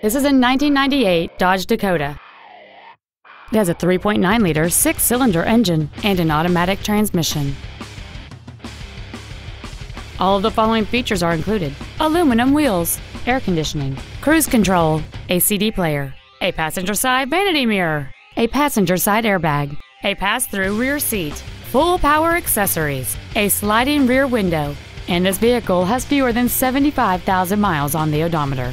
This is a 1998 Dodge Dakota. It has a 3.9-liter six-cylinder engine and an automatic transmission. All of the following features are included: aluminum wheels, air conditioning, cruise control, a CD player, a passenger side vanity mirror, a passenger side airbag, a pass-through rear seat, full power accessories, a sliding rear window, and this vehicle has fewer than 75,000 miles on the odometer.